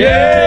Yeah! Yeah!